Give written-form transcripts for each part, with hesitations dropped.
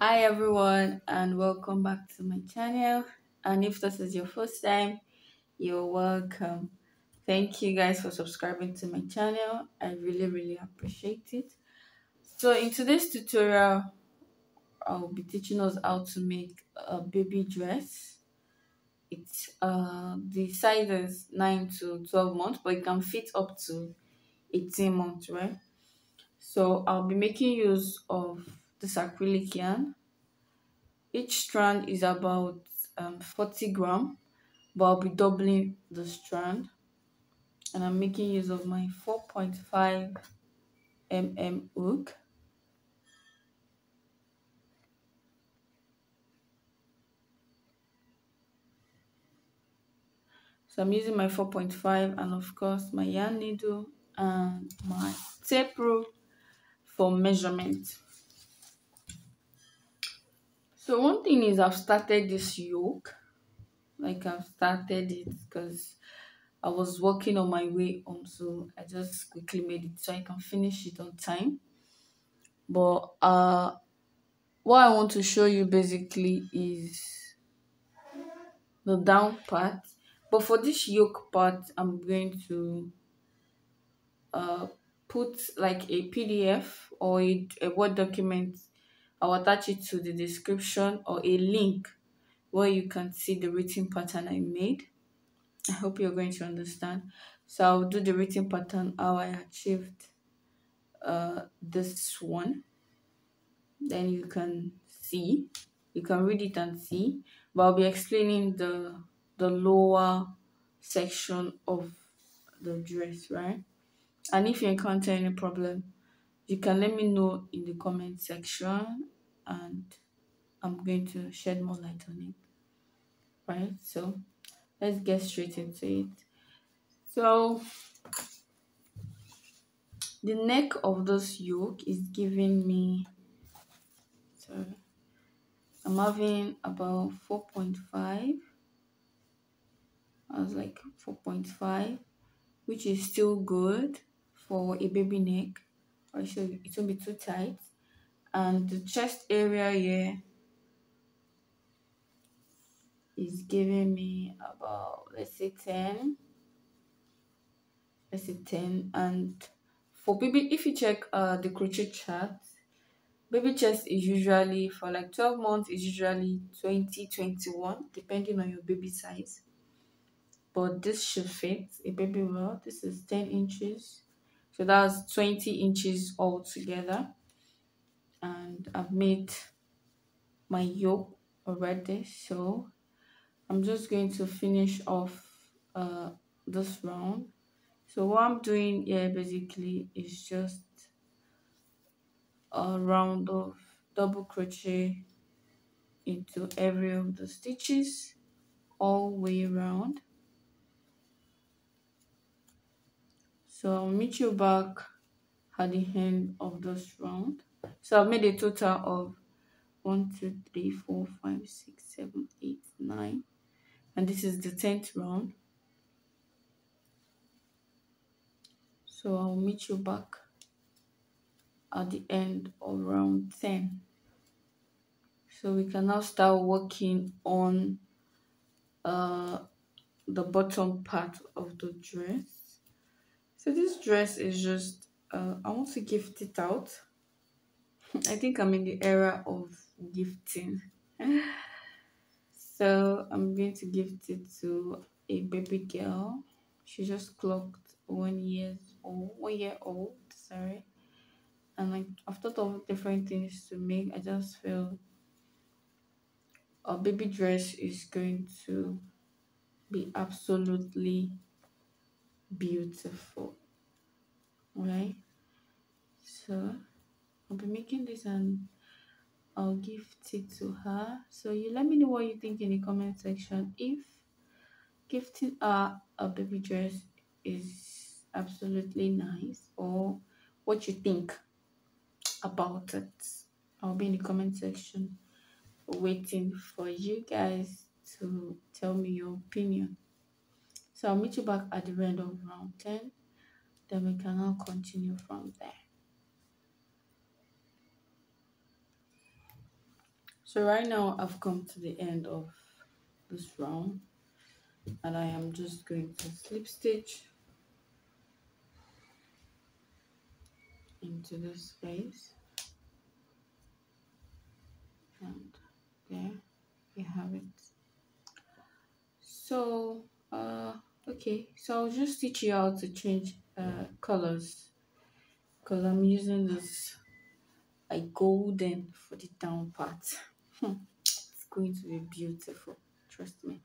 Hi everyone, and welcome back to my channel. And if this is your first time, you're welcome. Thank you guys for subscribing to my channel. I really appreciate it. So in today's tutorial, I'll be teaching us how to make a baby dress. It's the size is 9 to 12 months, but it can fit up to 18 months, right? So I'll be making use of this acrylic yarn. Each strand is about 40 grams, but I'll be doubling the strand, and I'm making use of my 4.5 mm hook. So I'm using my 4.5, and of course my yarn needle and my tape rule for measurement. So one thing is, I've started this yoke, like I've started it because I was working on my way home, so I just quickly made it so I can finish it on time. But what I want to show you basically is the down part. But for this yoke part, I'm going to put like a PDF or a Word document. I'll attach it to the description, or a link where you can see the written pattern I made. I hope you're going to understand. So I'll do the written pattern, how I achieved this one. Then you can read it and see. But I'll be explaining the lower section of the dress, right? And if you encounter any problem, you can let me know in the comment section, and I'm going to shed more light on it, right? So let's get straight into it. So the neck of this yoke is giving me, sorry, I'm having about 4.5. I was like 4.5, which is still good for a baby neck. It won't be too tight. And the chest area here is giving me about, let's say 10. Let's say 10. And for baby, if you check the crochet chart, baby chest is usually, for like 12 months, is usually 20, 21, depending on your baby size. But this should fit a baby well. This is 10 inches. So that's 20 inches all together, and I've made my yoke already. So I'm just going to finish off this round. So what I'm doing here basically is just a round of double crochet into every of the stitches all the way around. So I'll meet you back at the end of this round. So I've made a total of 1, 2, 3, 4, 5, 6, 7, 8, 9. And this is the 10th round. So I'll meet you back at the end of round 10. So we can now start working on the bottom part of the dress. So this dress is just, I want to gift it out. I think I'm in the era of gifting. So I'm going to gift it to a baby girl. She just clocked 1 year old, sorry. And like, I've thought of different things to make. I just feel a baby dress is going to be absolutely beautiful, right? So I'll be making this and I'll gift it to her. So you let me know what you think in the comment section, if gifting her a baby dress is absolutely nice, or what you think about it. I'll be in the comment section waiting for you guys to tell me your opinion. So I'll meet you back at the end of round 10. Then we can now continue from there. So right now I've come to the end of this round and I am just going to slip stitch into this space, and there you have it. So okay, so I'll just teach you how to change colors, because I'm using this like golden for the down part. It's going to be beautiful, trust me.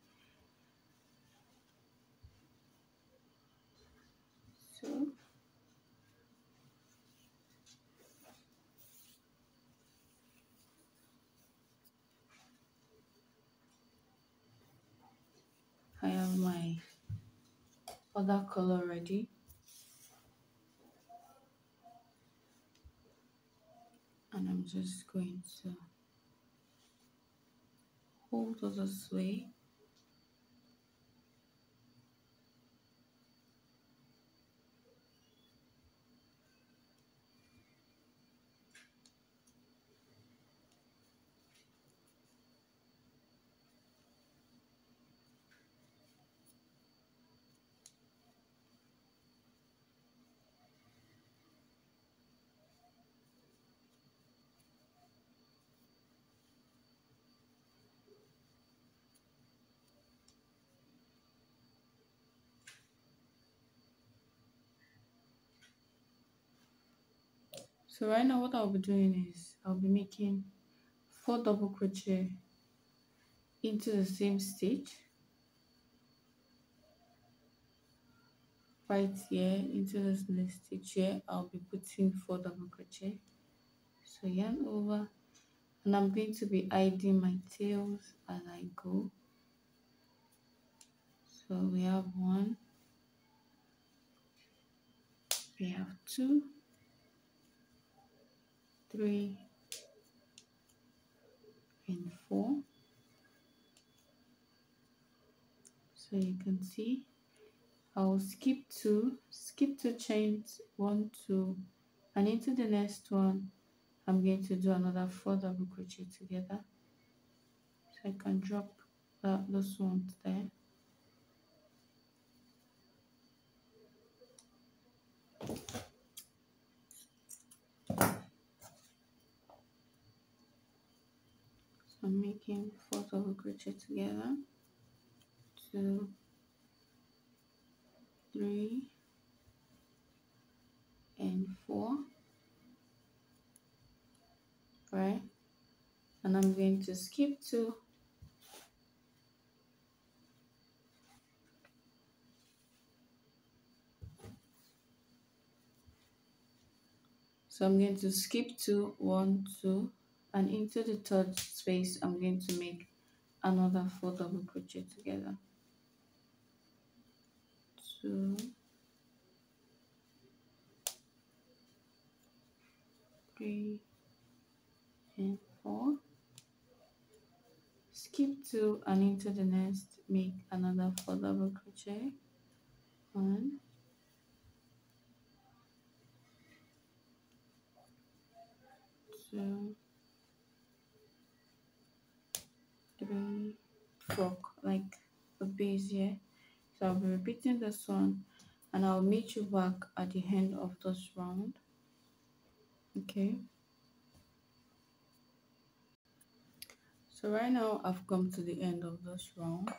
So I have my other color ready, and I'm just going to hold this way . So right now what I'll be doing is I'll be making 4 double crochet into the same stitch right here. Into this next stitch here I'll be putting 4 double crochet, so yarn over, and I'm going to be hiding my tails as I go. So we have 1, we have 2, 3 and 4. So you can see I'll skip two chains, 1, 2, and into the next one I'm going to do another 4 double crochet together. So I can drop those ones there. I'm making 4 double crochet together, 2, 3 and 4, right? And I'm going to skip 2 1, 2 and into the 3rd space I'm going to make another 4 double crochet together, 2, 3 and 4, skip 2 and into the next make another 4 double crochet, 1, 2, 3, 4, like a base here. So I'll be repeating this one and I'll meet you back at the end of this round. Okay, so right now I've come to the end of this round.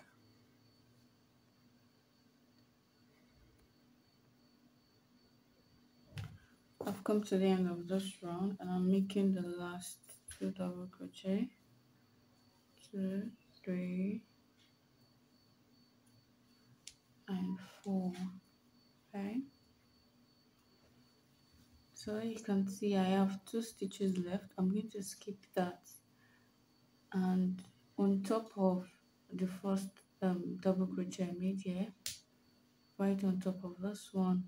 I've come to the end of this round and I'm making the last 2 double crochet, 2, 3 and 4, right? So you can see I have 2 stitches left. I'm going to skip that, and on top of the first double crochet I made here, right on top of this one,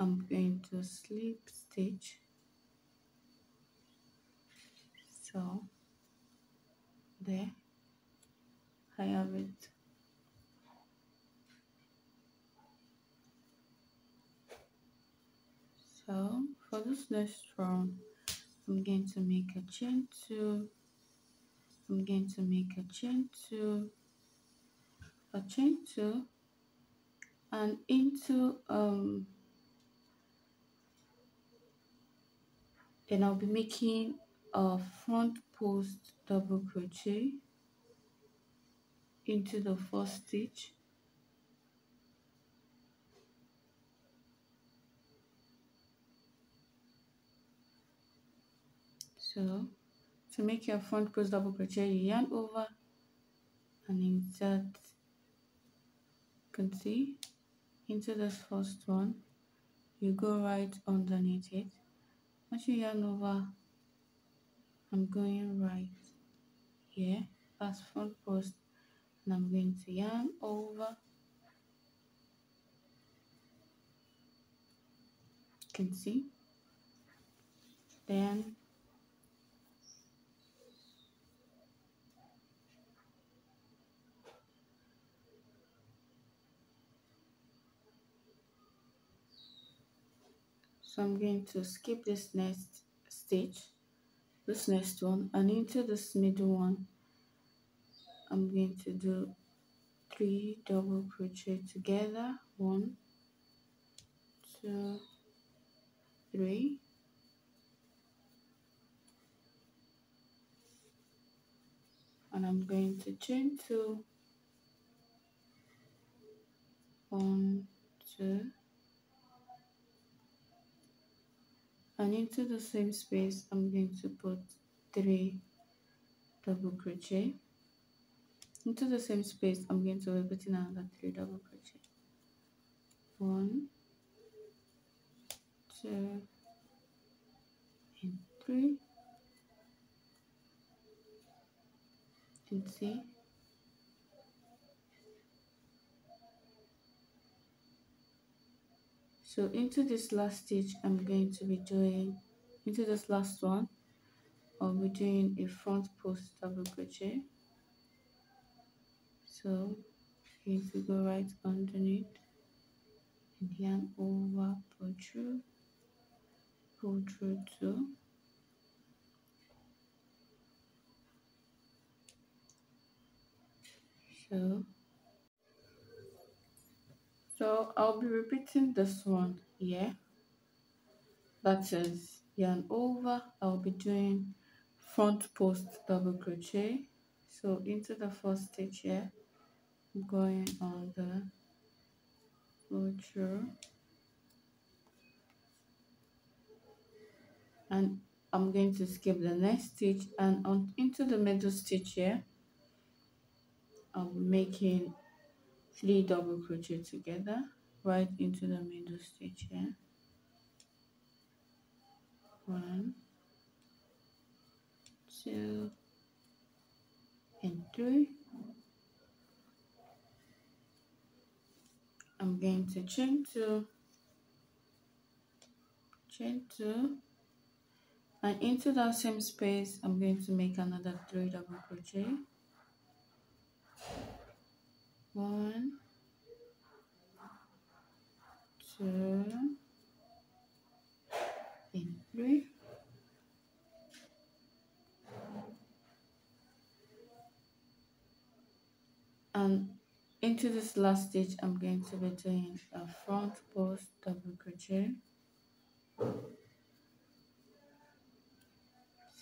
I'm going to slip stitch. So there I have it. So for this next round I'm going to make a chain 2 I'm going to make a chain 2 and into and I'll be making a front post double crochet into the first stitch. So to make your front post double crochet, you yarn over and insert, you can see, into this first one, you go right underneath it. Once you yarn over, I'm going right here past front post, and I'm going to yarn over. You can see. Then so I'm going to skip this next stitch, this next one, and into this middle one, I'm going to do 3 double crochet together, 1, 2, 3, and I'm going to chain 2, 1, 2. And into the same space, I'm going to put 3 double crochet. Into the same space, I'm going to be putting another 3 double crochet. 1, 2, and 3. And see. So into this last stitch, I'm going to be doing, into this last one, I'll be doing a front post double crochet. So I'm going to go right underneath and yarn over, pull through 2. So I'll be repeating this one here, that is yarn over, I'll be doing front post double crochet. So into the first stitch here, I'm going on the pull through, and I'm going to skip the next stitch, and on into the middle stitch here, I'll be making 3 double crochet together right into the middle stitch here. 1, 2, and 3. I'm going to chain 2, and into that same space, I'm going to make another 3 double crochet. 1, 2, and 3. And into this last stitch, I'm going to be doing a front post double crochet.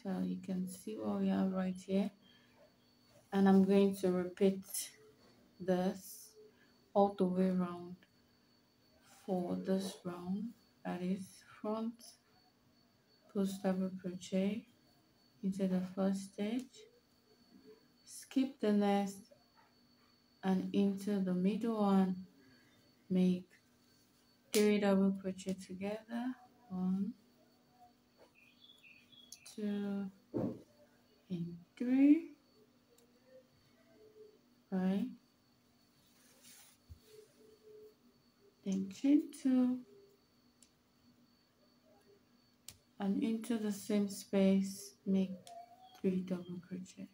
So you can see what we have right here. And I'm going to repeat this all the way around for this round, that is front post double crochet into the first stitch, skip the next, and into the middle one, make 3 double crochet together, 1, 2, and 3, right? Then chain 2, and into the same space, make 3 double crochet.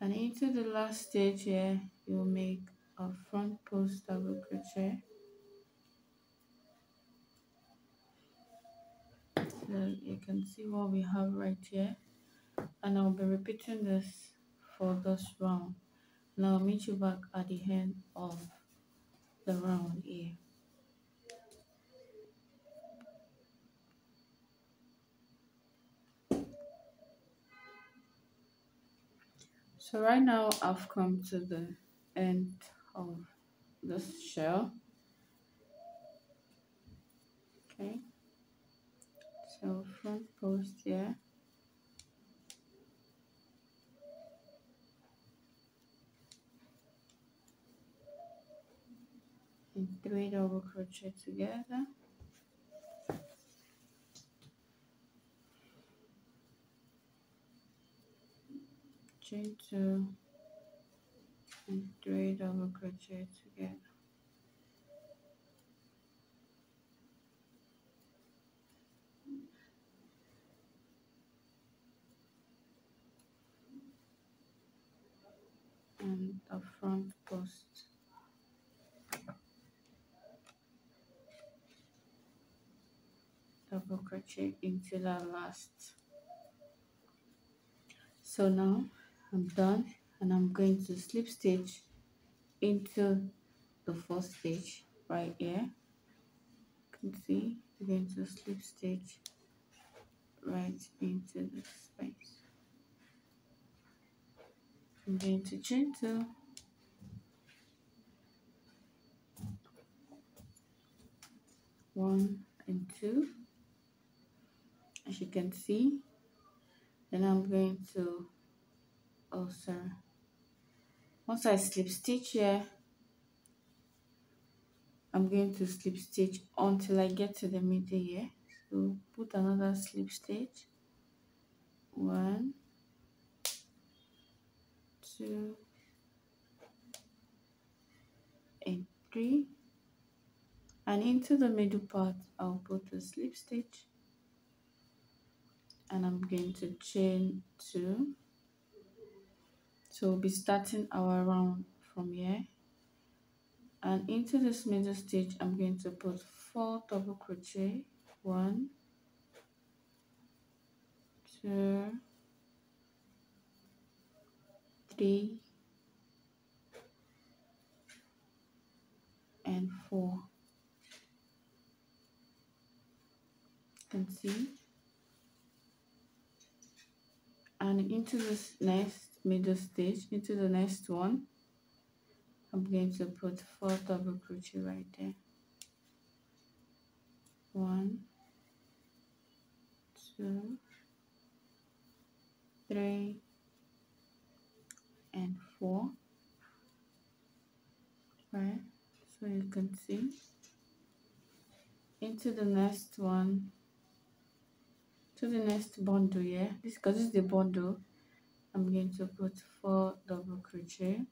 And into the last stitch here, you make a front post double crochet. then you can see what we have right here, and I'll be repeating this for this round. Now I'll meet you back at the end of the round here. So right now I've come to the end of this shell. Okay, so front post here. And 3 double crochet together. Chain 2 and 3 double crochet together. And a front post. Double crochet into the last. So now I'm done, and I'm going to slip stitch into the first stitch right here. You can see I'm going to slip stitch right into the space. I'm going to chain 2 1 and 2. As you can see, then I'm going to also, once I slip stitch here, I'm going to slip stitch until I get to the middle here. So put another slip stitch, 1, 2, and 3, and into the middle part I'll put a slip stitch. And I'm going to chain 2. So we'll be starting our round from here, and into this middle stitch I'm going to put 4 double crochet, 1, 2, 3, and 4. You can see. And into this next middle stitch, into the next one, I'm going to put 4 double crochet right there. 1, 2, 3, and 4. Right, so you can see. Into the next one. To the next bundle here, this because it's the bundle, I'm going to put 4 double crochet,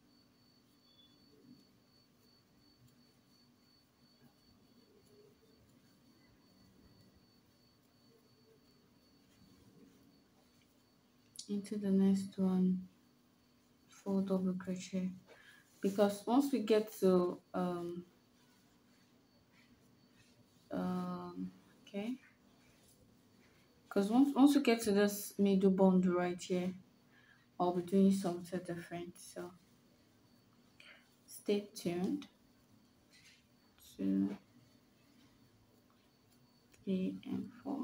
4 double crochet, because once we get to once we get to this middle bundle right here, I'll be doing something different, so stay tuned. 2, 3, and 4.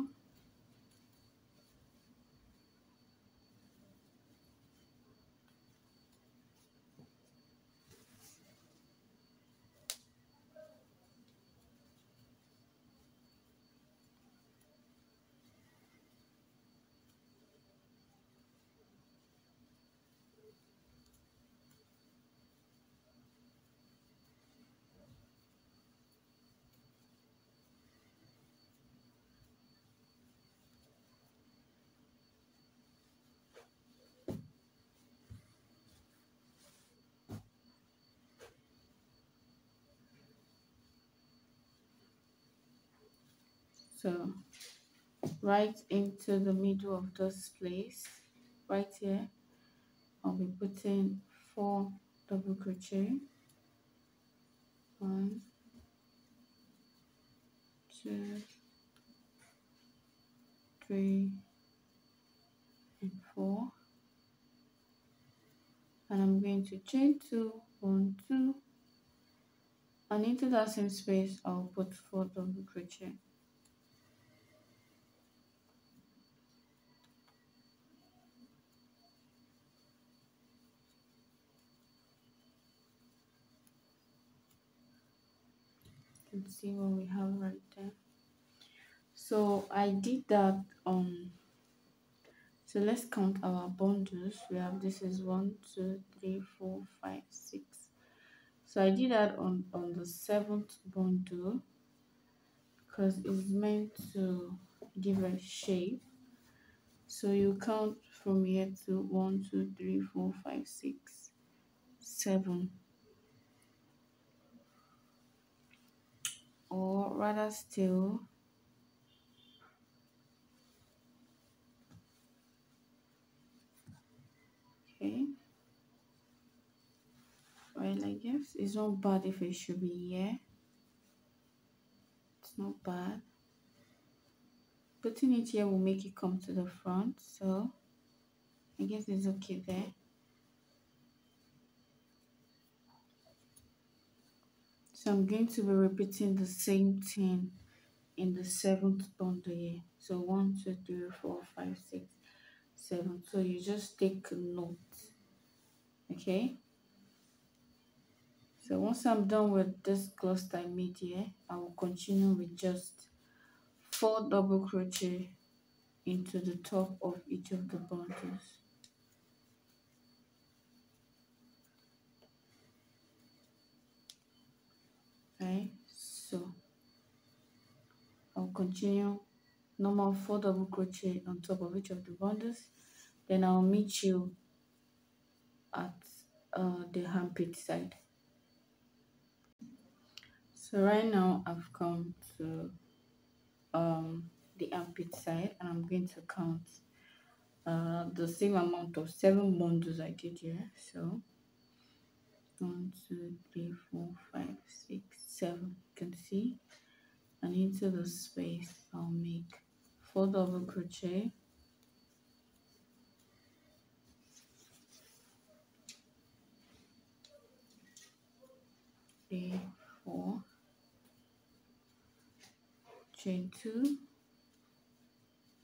So right into the middle of this place right here, I'll be putting 4 double crochet, 1, 2, 3 and 4, and I'm going to chain 2, 1, 2, and into that same space I'll put 4 double crochet. You can see what we have right there. So I did that. So let's count our bundles. We have, this is 1, 2, 3, 4, 5, 6. So I did that on the 7th bundle because it's meant to give a shape. So you count from here to 1, 2, 3, 4, 5, 6, 7. Or rather still, okay, well, I guess it's not bad if it should be here. It's not bad. Putting it here will make it come to the front, so I guess it's okay there. So I'm going to be repeating the same thing in the 7th bundle here. So 1, 2, 3, 4, 5, 6, 7. So you just take a note, okay? So once I'm done with this cluster I made here, I will continue with just 4 double crochet into the top of each of the bundles. Okay, so I'll continue normal 4 double crochet on top of each of the bundles, then I'll meet you at the armpit side. So right now I've come to the armpit side, and I'm going to count the same amount of 7 bundles I did here. So 1, 2, 3, 4, 5, 6, 7, you can see, and into the space I'll make 4 double crochet, okay, 4, chain 2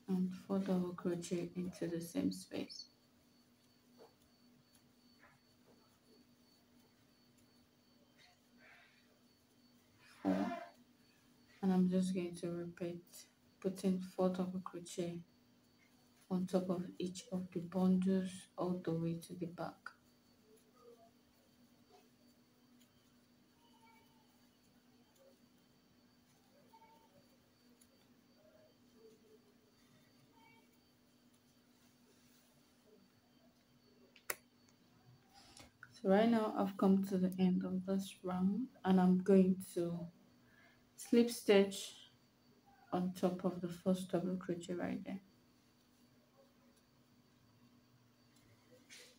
and 4 double crochet into the same space. And I'm just going to repeat putting 4 double crochet on top of each of the bundles all the way to the back. So right now I've come to the end of this round, and I'm going to slip stitch on top of the first double crochet right there.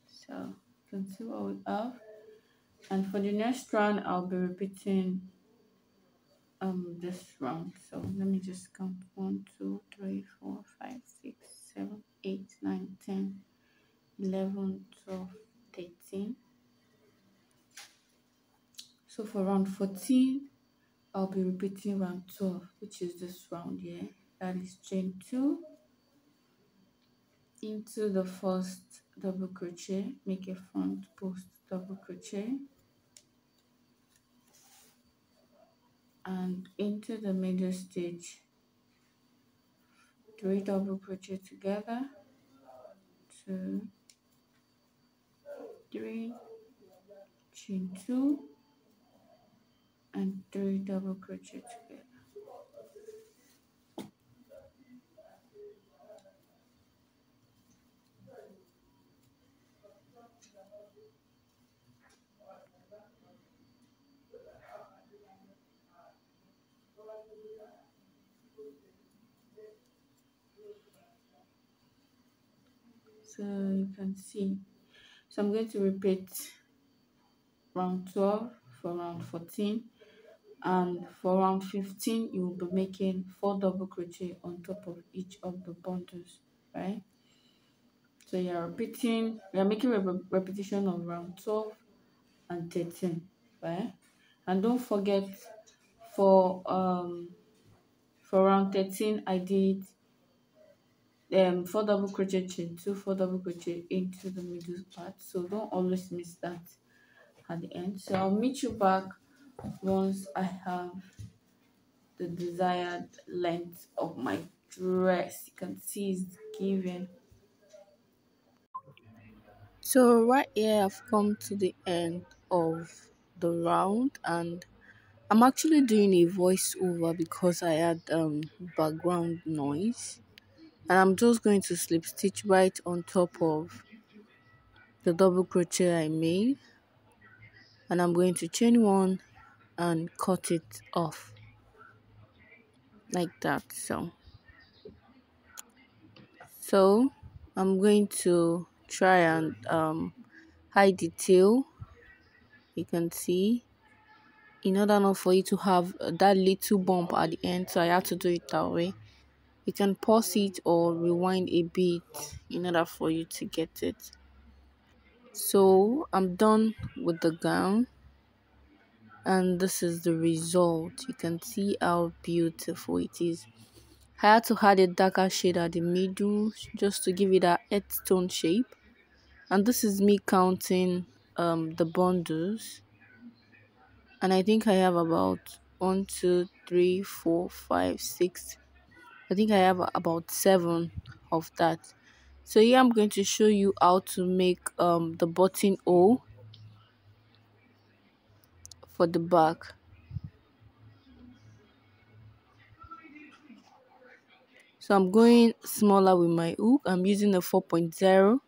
So you can see what we have, and for the next round I'll be repeating this round. So let me just count 1, 2, 3, 4, 5, 6, 7, 8, 9, 10, 11, 12, 13. So for round 14 I'll be repeating round 12, which is this round here. That is chain 2 into the first double crochet, make a front post double crochet, and into the middle stitch 3 double crochet together, 2, 3, chain 2 and 3 double crochet together. So you can see. So I'm going to repeat round 12 for round 14. and for round 15 you will be making 4 double crochet on top of each of the bundles, right? So you are repeating, you are making repetition of round 12 and 13, right? And don't forget, for round 13 I did 4 double crochet chain 2, 4 double crochet into the middle part, so don't always miss that at the end. So I'll meet you back once I have the desired length of my dress. You can see it's given. So right here I've come to the end of the round, and I'm actually doing a voiceover because I had background noise, and I'm just going to slip stitch right on top of the double crochet I made, and I'm going to chain one and cut it off like that. So I'm going to try and hide the tail, you can see, in order not for you to have that little bump at the end. So I have to do it that way. You can pause it or rewind a bit in order for you to get it. So I'm done with the gown, and this is the result. You can see how beautiful it is. I had to add a darker shade at the middle just to give it a earth tone shape. And this is me counting the bundles, and I think I have about 1, 2, 3, 4, 5, 6, I think I have about 7 of that. So here I'm going to show you how to make the buttonhole for the back. So I'm going smaller with my hook. I'm using a 4.0,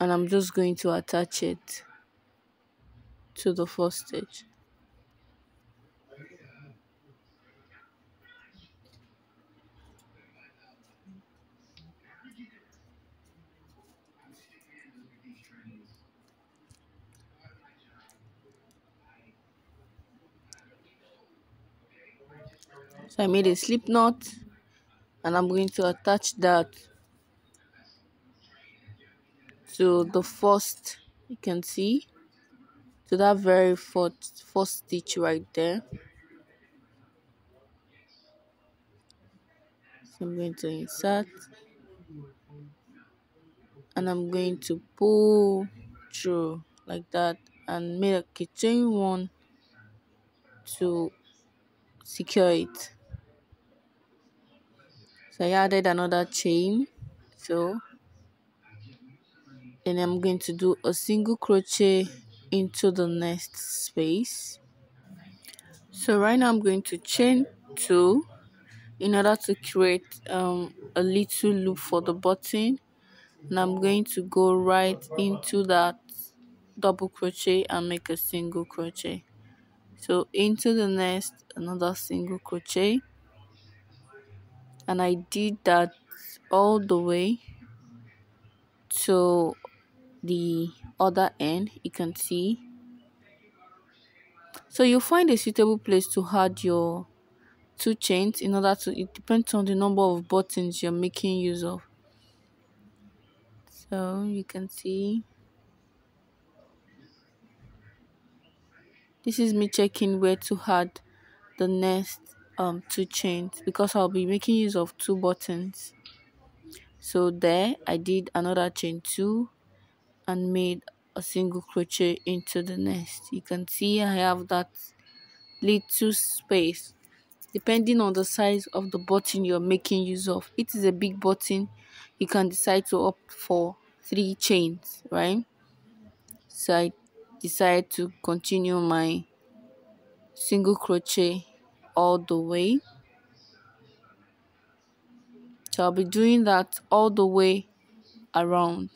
and I'm just going to attach it to the first stitch. So I made a slip knot, and I'm going to attach that to the first, you can see, to that very first stitch right there. So I'm going to insert, and I'm going to pull through like that, and make a chain one to secure it. So I added another chain, so then I'm going to do a single crochet into the next space. So right now I'm going to chain 2 in order to create a little loop for the button, and I'm going to go right into that double crochet and make a single crochet. So into the next, another single crochet. And I did that all the way to the other end, you can see. So you find a suitable place to add your 2 chains in order to, it depends on the number of buttons you're making use of. So you can see, this is me checking where to add the next 2 chains, because I'll be making use of 2 buttons. So there I did another chain 2 and made a single crochet into the nest. You can see I have that little space. Depending on the size of the button you're making use of, it is a big button, you can decide to opt for 3 chains, right? So I decided to continue my single crochet all the way. So I'll be doing that all the way around.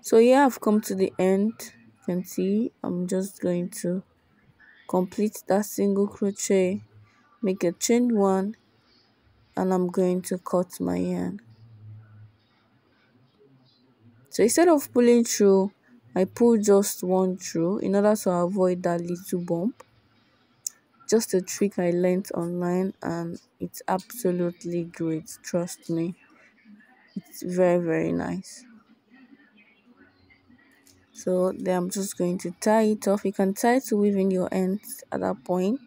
So here I've come to the end. can see, I'm just going to complete that single crochet, make a chain one, and I'm going to cut my yarn. So instead of pulling through, I pull just one through in order to avoid that little bump. Just a trick I learned online, and it's absolutely great, trust me. It's very nice. So then I'm just going to tie it off. You can tie to weaving your ends at that point,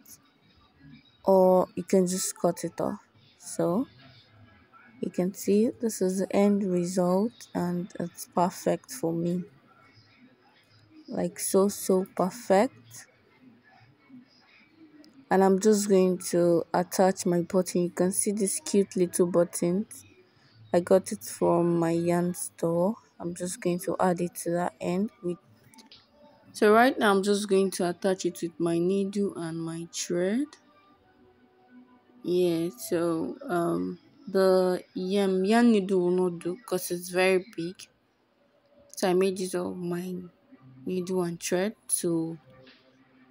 or you can just cut it off. So you can see this is the end result, and it's perfect for me. Like so perfect. And I'm just going to attach my button. You can see this cute little button. I got it from my yarn store. I'm just going to add it to that end. So right now I'm just going to attach it with my needle and my thread. Yeah, so the yarn needle will not do because it's very big. So I made use of my needle and thread to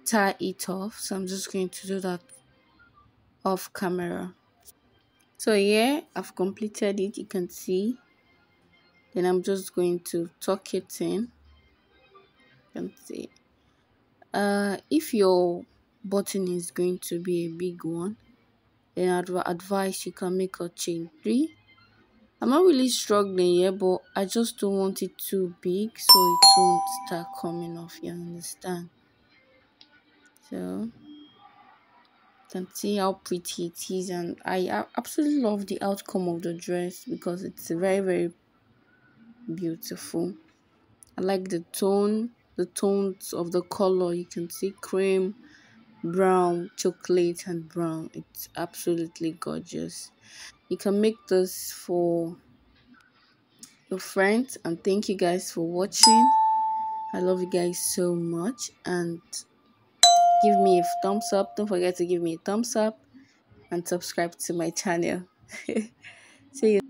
tie it off. So I'm just going to do that off camera. So yeah, I've completed it, you can see. Then I'm just going to tuck it in. You can see. If your button is going to be a big one, then I'd advise you can make a chain 3. I'm not really struggling here, but I just don't want it too big so it won't start coming off, you understand? So you can see how pretty it is, and I absolutely love the outcome of the dress because it's very beautiful. I like the tone, the tones of the color. You can see cream, brown, chocolate, and brown. It's absolutely gorgeous. You can make this for your friends. And thank you guys for watching. I love you guys so much, and give me a thumbs up. Don't forget to give me a thumbs up and subscribe to my channel. See you.